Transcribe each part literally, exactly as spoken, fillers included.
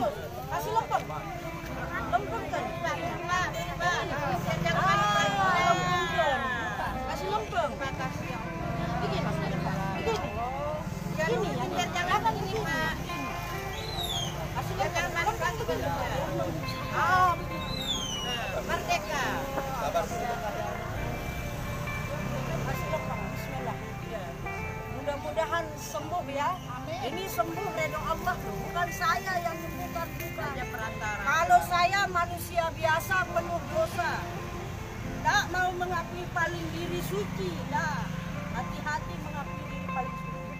Kasih lempeng. Lempengkan. Kasih lempeng. Begini, begini. Begini ya. Jangan ini, Pak. Kasih lempeng itu benar. Oh. Merdeka. Kasih lempeng. Bismillah. Mudah-mudahan sembuh ya. Amin. Ini sembuh ridho Allah, bukan saya yang sembuhkan, bukan. Kalau saya manusia biasa penuh dosa, tak mau mengakui paling diri suci, nah, hati-hati mengakui diri paling suci.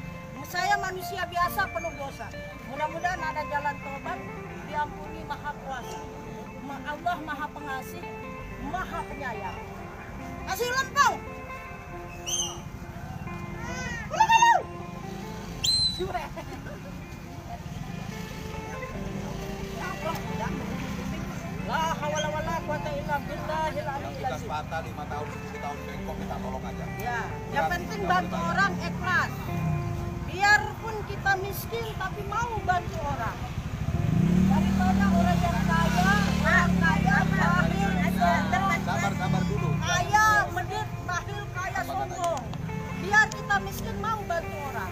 Saya manusia biasa penuh dosa. Mudah-mudahan ada jalan tobat, diampuni Maha Kuasa. Allah Maha Pengasih, Maha Penyayang. Kasih lempeng. La hawla wala quwwata illa billahil 'aliil 'aliim. Patah lima tahun sepuluh tahun bengkok, kita tolong aja. Ya, yang penting bantu orang ikhlas. Biarpun kita miskin tapi mau bantu orang. Daripada orang yang kaya, orang kaya bahil, sabar sabar dulu. Kaya medit, bahil, kaya sombong. Biar kita miskin mau bantu orang.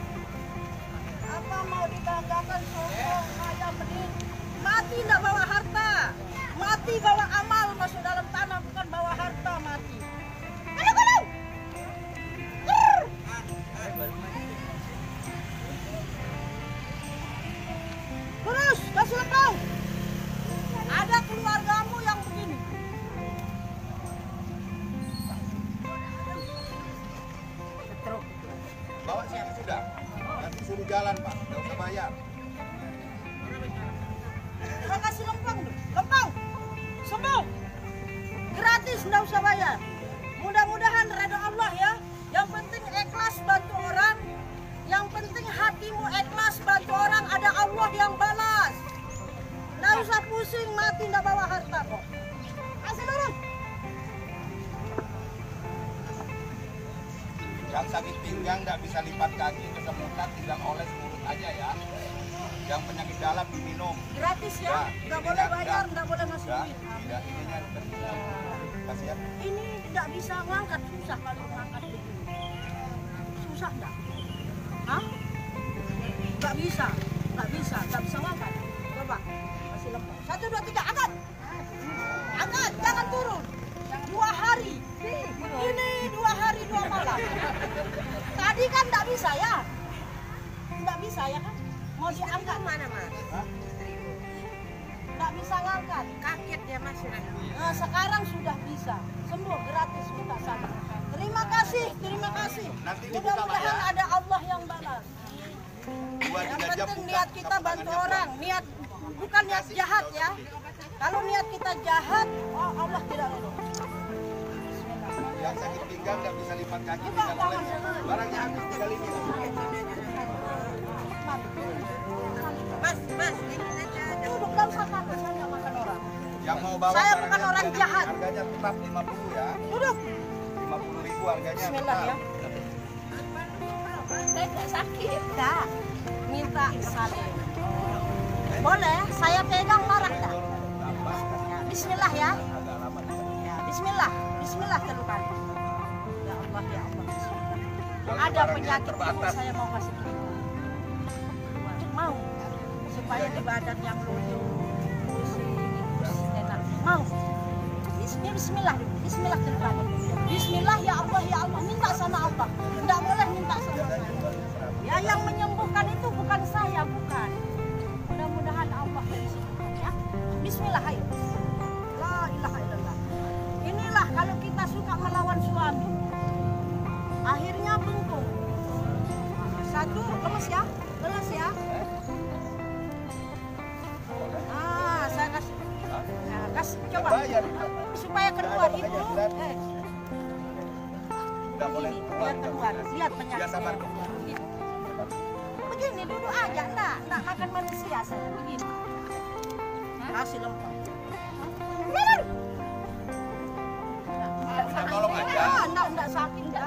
Apa mau dibanggakan sombong, kaya medit? Mati tidak bawa harta. Mati bawa amal masuk dalam tanah, bukan bawa harta mati. Ayo kalau. Terus kasih lempeng. Ada keluargamu yang begini. Terus bawa siapa sudah? Nanti suruh jalan Pak, nggak usah bayar. Saya kasih lempeng, lempeng. Sembuh gratis, nggak usah bayar. Mudah-mudahan ridho Allah ya. Yang penting ikhlas bantu orang. Yang penting hatimu ikhlas bantu orang, ada Allah yang balas. Nggak usah pusing, mati nggak bawa harta kok. Kasih dorong. Yang sakit pinggang nggak bisa lipat kaki, kesemutan tidak oles mulut aja ya. Yang penyakit dalam diminum gratis ya, nggak boleh bayar, nggak boleh ngasih duit. Tidak, ininya kasihan. Ini tidak bisa ngangkat, susah kalau ngangkat begini. Susah nggak? Hah? Nggak bisa, nggak bisa, nggak bisa ngangkat. Coba, kasih lempeng. Satu, dua, tiga, angkat. Angkat, jangan turun. Dua hari. Ini dua hari, dua malam. Tadi kan nggak bisa ya? Nggak bisa ya kan? Mau diangkat mana Mas? Nggak bisa ngangkat, kaget ya Mas. Nah, sekarang sudah bisa, sembuh gratis, minta sabar. Terima kasih, terima kasih. Mudah-mudahan ada Allah yang balas. Yang penting niat kita bantu orang, niat bukan niat jahat ya. Kalau niat kita jahat, oh Allah tidak ridho. Yang sakit pinggang nggak bisa lipat kaki, tidak boleh. Barangnya habis tinggal ini. Mas, mas, ini aja. Duduk, nggak usah takut, saya nggak makan orang. Yang mau bawa saya bukan orang jahat. Harganya tetap lima puluh ya. Duduk. lima puluh ribu harganya. Bismillah ya. Saya nggak sakit. Nggak. Minta salim. Boleh, saya pegang marah nggak? Bismillah ya. Ya, Bismillah, Bismillah terlukan. Ya Allah, ya Allah. Ada penyakit terbatas. Saya mau kasih duit. Mau supaya di badan yang lucu, pusing, enak. Mau. Bismillah, Bismillah terima kasih. Bismillah ya Allah, ya Allah, minta sama Allah. Tidak boleh minta sama saya. Ya yang menyembuhkan itu bukan saya, bukan. Mudah-mudahan Allah menyembuhkan ya. Bismillah ayo. Laa ilaaha illallah. Inilah kalau kita suka melawan suami, akhirnya bengkok. Satu lemes ya. Belas ya. Ah, saya kasih. Nah, kasih coba. Supaya keluar itu. Eh. Begini, biar keluar. Lihat penyakitnya. Begini duduk aja, enggak, enggak makan manusia saya begini. Kasih lempeng. Tolong aja. Enggak, enggak sakit, enggak.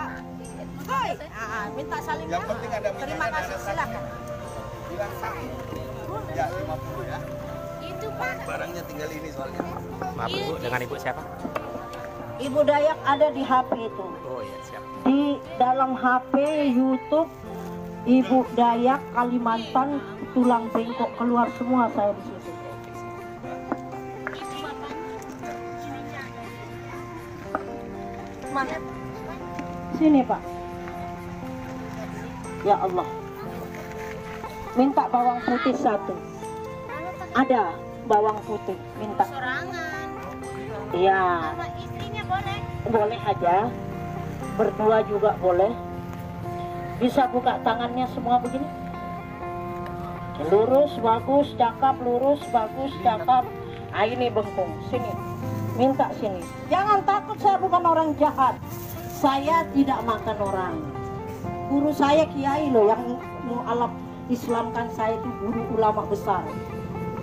Hoi, ah, minta salimnya. Yang penting ada. Terima kasih, silakan. Bilang sakit. Ya, lima puluh ya. barangnya tinggal ini soalnya. Maaf Ibu, dengan Ibu siapa? Ibu Dayak ada di H P itu. Oh iya, siap. Di dalam H P YouTube Ibu Dayak Kalimantan tulang bengkok keluar semua saya di situ. Mana? Sini Pak. Ya Allah. Minta bawang putih satu. Ada bawang putih, minta. Sorangan. Iya. Sama istrinya boleh? Boleh aja. Berdua juga boleh. Bisa buka tangannya semua begini. Lurus, bagus, cakap, lurus, bagus, cakap. Ah ini bengkung, sini. Minta sini. Jangan takut, saya bukan orang jahat. Saya tidak makan orang. Guru saya kiai loh yang mu'alaf Islamkan saya itu guru ulama besar.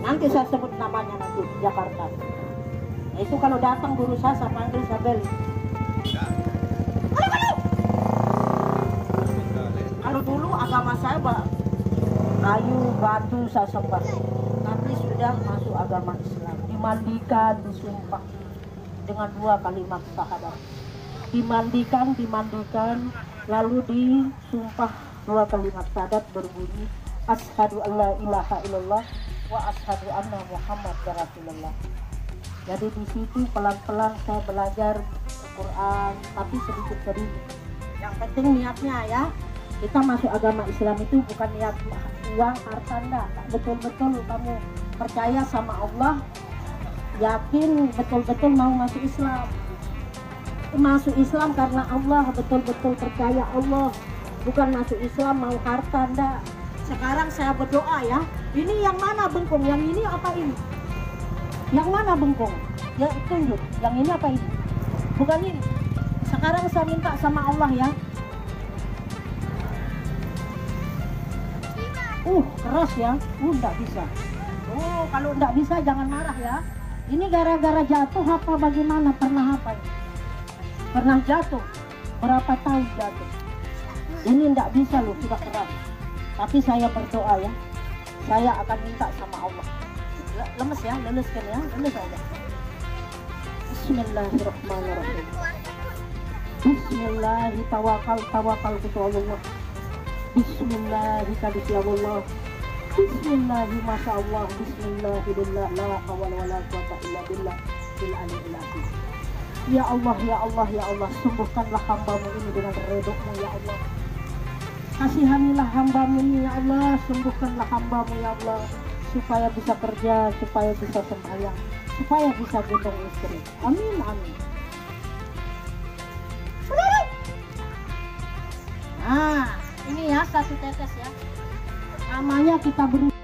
Nanti saya sebut namanya nanti Jakarta. Nah, itu kalau datang guru saya, saya panggil, saya beli. Kalau dulu agama saya kayu batu saya sembah, tapi sudah masuk agama Islam. Dimandikan, disumpah dengan dua kalimat syahadat. Dimandikan, dimandikan, lalu disumpah dua kalimat syahadat berbunyi Asyhadu an laa ilaaha illallah wa asyhadu anna Muhammadar Rasulullah. Jadi di situ pelan-pelan saya belajar Quran, tapi sedikit-sedikit. Yang penting niatnya ya. Kita masuk agama Islam itu bukan niat uang, harta, enggak. Betul-betul kamu percaya sama Allah, yakin betul-betul mau masuk Islam. Masuk Islam karena Allah, betul-betul percaya Allah. Bukan masuk Islam mau harta, enggak. Sekarang saya berdoa ya. Ini yang mana bengkong? Yang ini apa ini? Yang mana bengkong? Ya tunjuk. Yang ini apa ini? Bukan ini. Sekarang saya minta sama Allah ya. Uh keras ya. Uh enggak bisa. Oh kalau enggak bisa jangan marah ya. Ini gara-gara jatuh apa bagaimana? Pernah apa? Pernah jatuh. Berapa tahun jatuh? Ini enggak bisa loh, sudah keras. Tapi saya berdoa ya, saya akan minta sama Allah. Lemes ya, leluskan ya, lemes aja. Bismillahirrahmanirrahim. Bismillahi tawakkaltu 'alallah. Bismillahi tawakkaltu. Bismillahi masya Allah. Bismillahirrahmanirrahim. La hawla wala quwwata illa billahil 'aliil 'aliim. Ya Allah, ya Allah, ya Allah, sembuhkanlah hambamu ini dengan ridho-Mu ya Allah. Kasihanilah hambamu ini ya Allah, sembuhkanlah hambamu ya Allah, supaya bisa kerja, supaya bisa sembahyang, supaya bisa gendong istri. Amin, amin. Nah, ini ya satu tetes ya. Namanya kita beri.